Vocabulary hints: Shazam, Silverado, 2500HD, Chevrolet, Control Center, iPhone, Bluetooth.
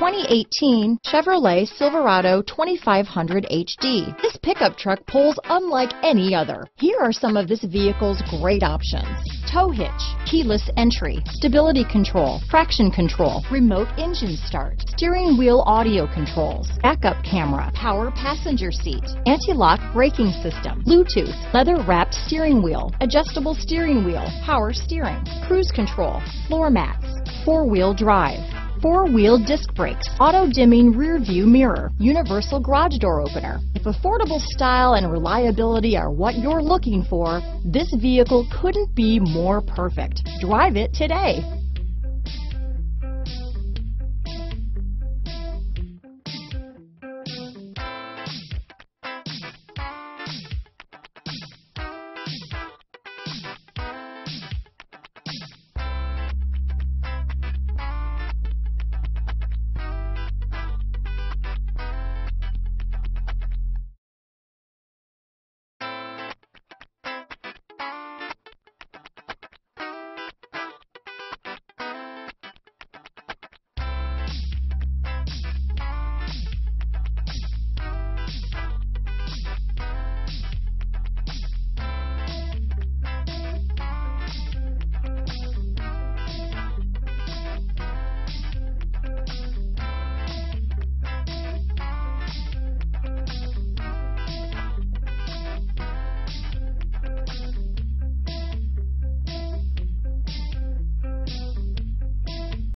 2018 Chevrolet Silverado 2500 HD. This pickup truck pulls unlike any other. Here are some of this vehicle's great options: tow hitch, keyless entry, stability control, traction control, remote engine start, steering wheel audio controls, backup camera, power passenger seat, anti-lock braking system, Bluetooth, leather-wrapped steering wheel, adjustable steering wheel, power steering, cruise control, floor mats, four-wheel drive, four-wheel disc brakes, auto-dimming rear-view mirror, universal garage door opener. If affordable style and reliability are what you're looking for, this vehicle couldn't be more perfect. Drive it today.